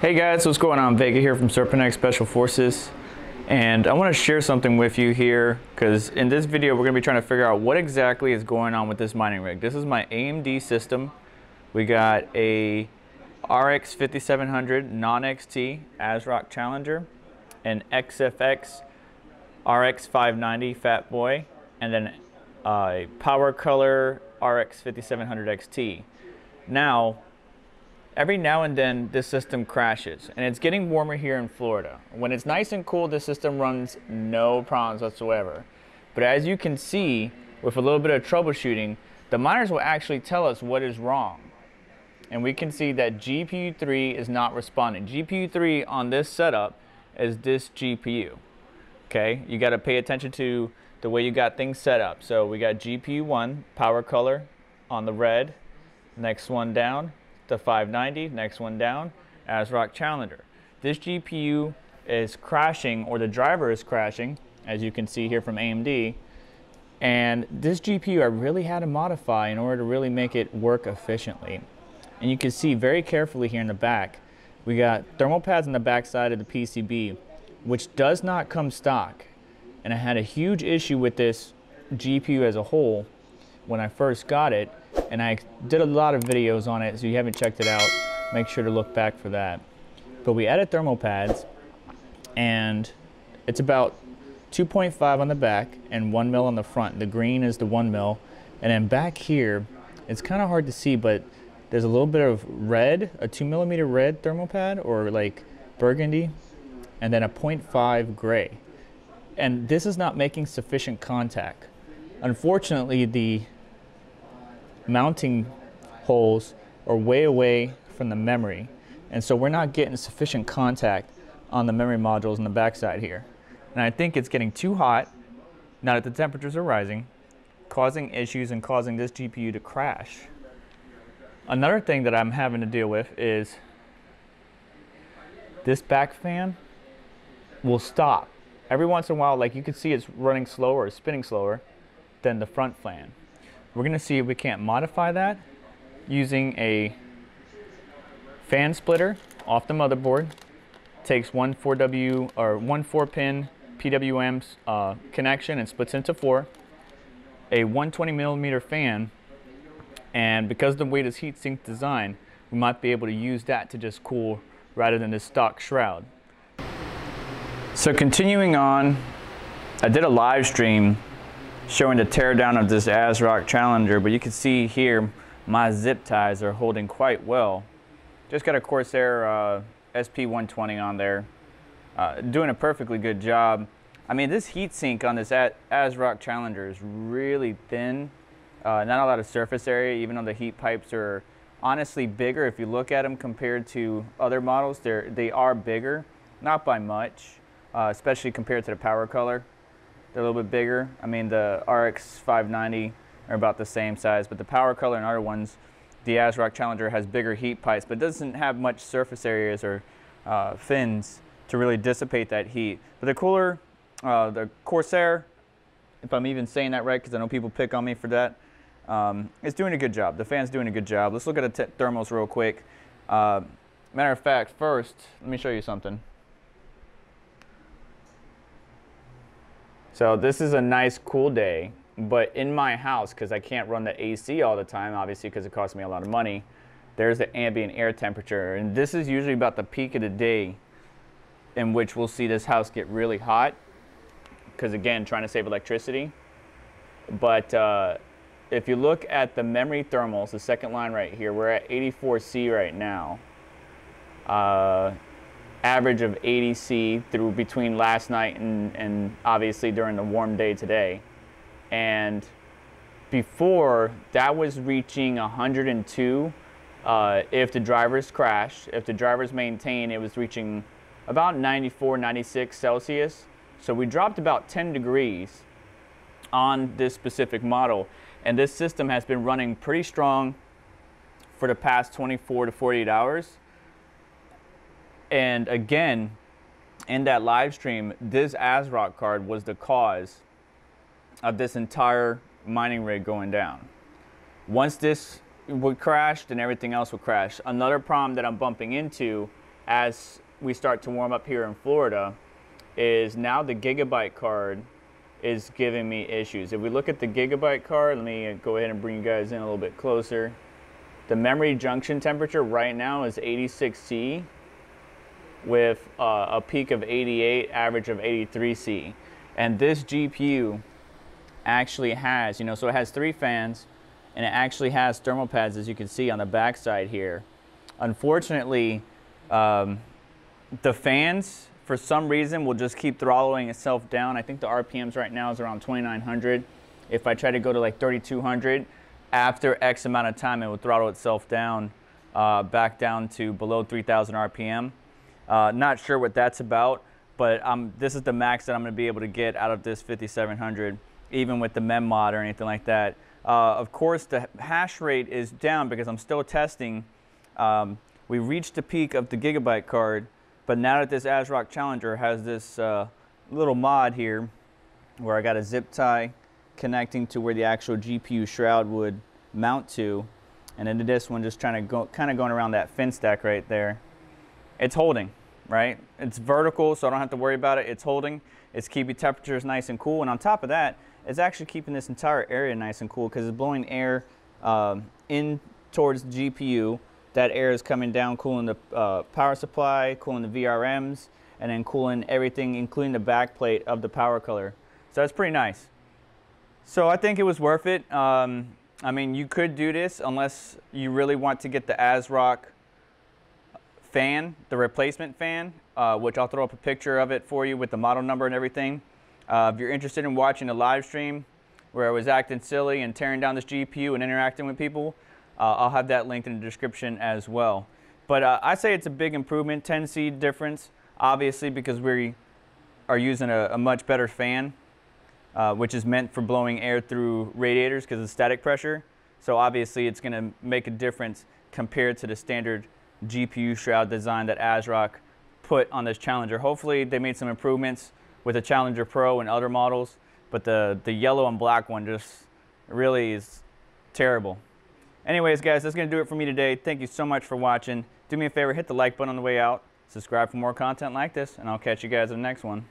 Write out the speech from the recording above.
Hey guys, what's going on? Vega here from Serpentex Special Forces, and I want to share something with you here because in this video we're going to be trying to figure out what exactly is going on with this mining rig. This is my AMD system. We got a RX 5700 non-XT ASRock Challenger, an XFX RX 590 Fat Boy, and then a PowerColor RX 5700 XT. Now, every now and then this system crashes, and it's getting warmer here in Florida. When it's nice and cool, this system runs no problems whatsoever. But as you can see, with a little bit of troubleshooting, the miners will actually tell us what is wrong. And we can see that GPU 3 is not responding. GPU 3 on this setup is this GPU. Okay, you got to pay attention to the way you got things set up. So we got GPU 1, power color on the red, next one down, the 590, next one down, ASRock Challenger. This GPU is crashing, or the driver is crashing, as you can see here from AMD. And this GPU I really had to modify in order to really make it work efficiently. And you can see very carefully here in the back, we got thermal pads on the back side of the PCB, which does not come stock. And I had a huge issue with this GPU as a whole when I first got it, and I did a lot of videos on it, so if you haven't checked it out, make sure to look back for that. But we added thermal pads, and it's about 2.5 on the back and 1 mil on the front. The green is the 1 mil, and then back here, it's kind of hard to see, but there's a little bit of red, a 2 millimeter red thermal pad, or like burgundy, and then a 0.5 gray. And this is not making sufficient contact. Unfortunately, the mounting holes are way away from the memory, and so we're not getting sufficient contact on the memory modules on the backside here. And I think it's getting too hot, now that the temperatures are rising, causing issues and causing this GPU to crash. Another thing that I'm having to deal with is this back fan will stop. Every once in a while, like you can see it's running slower, or spinning slower than the front fan. We're gonna see if we can't modify that using a fan splitter off the motherboard. Takes one 4W, or one 4-pin PWM connection and splits into 4. A 120 millimeter fan, and because the way this heat sink design, we might be able to use that to just cool rather than this stock shroud. So continuing on, I did a live stream showing the teardown of this ASRock Challenger, but you can see here my zip ties are holding quite well. Just got a Corsair SP120 on there, doing a perfectly good job. I mean, this heatsink on this ASRock Challenger is really thin. Not a lot of surface area, even though the heat pipes are honestly bigger. If you look at them compared to other models, they are bigger, not by much, especially compared to the PowerColor. They're a little bit bigger. I mean, the RX 590 are about the same size, but the PowerColor and other ones, the ASRock Challenger has bigger heat pipes, but doesn't have much surface areas or fins to really dissipate that heat. But the cooler, the Corsair, if I'm even saying that right, because I know people pick on me for that, it's doing a good job. The fan's doing a good job. Let's look at the thermals real quick. Matter of fact, first, let me show you something. So this is a nice cool day, but in my house, because I can't run the AC all the time, obviously, because it costs me a lot of money, there's the ambient air temperature. And this is usually about the peak of the day in which we'll see this house get really hot, because again, trying to save electricity. But if you look at the memory thermals, the second line right here, we're at 84C right now. Average of 80C through between last night and obviously during the warm day today. And before, that was reaching 102 if the drivers crashed. If the drivers maintained, it was reaching about 94, 96 Celsius. So we dropped about 10 degrees on this specific model, and this system has been running pretty strong for the past 24 to 48 hours. And again, in that live stream, this ASRock card was the cause of this entire mining rig going down. Once this would crash, then everything else would crash. Another problem that I'm bumping into as we start to warm up here in Florida is now the Gigabyte card is giving me issues. If we look at the Gigabyte card, let me go ahead and bring you guys in a little bit closer. The memory junction temperature right now is 86°C with a peak of 88, average of 83°C. And this GPU actually has, you know, so it has three fans and it actually has thermal pads, as you can see on the backside here. Unfortunately, the fans, for some reason, will just keep throttling itself down. I think the RPMs right now is around 2,900. If I try to go to like 3,200, after X amount of time, it will throttle itself down, back down to below 3,000 RPM. Not sure what that's about, but this is the max that I'm gonna be able to get out of this 5700, even with the mem mod or anything like that. Of course, the hash rate is down because I'm still testing. We reached the peak of the Gigabyte card, but now that this ASRock Challenger has this little mod here where I got a zip tie connecting to where the actual GPU shroud would mount to, and then this one just trying to go, kind of going around that fin stack right there, it's holding, right? It's vertical, so I don't have to worry about it. It's holding. It's keeping temperatures nice and cool, and on top of that, it's actually keeping this entire area nice and cool because it's blowing air in towards the GPU. That air is coming down, cooling the power supply, cooling the VRMs, and then cooling everything, including the backplate of the PowerColor. So that's pretty nice. So I think it was worth it. I mean, you could do this unless you really want to get the ASRock fan, the replacement fan, which I'll throw up a picture of it for you with the model number and everything. If you're interested in watching the live stream where I was acting silly and tearing down this GPU and interacting with people, I'll have that linked in the description as well. But I say it's a big improvement, 10 seed difference, obviously because we are using a much better fan, which is meant for blowing air through radiators because of static pressure. So obviously it's gonna make a difference compared to the standard GPU shroud design that ASRock put on this Challenger. Hopefully they made some improvements with the Challenger Pro and other models, but the yellow and black one just really is terrible. Anyways, guys, that's going to do it for me today. Thank you so much for watching. Do me a favor, hit the like button on the way out. Subscribe for more content like this, and I'll catch you guys in the next one.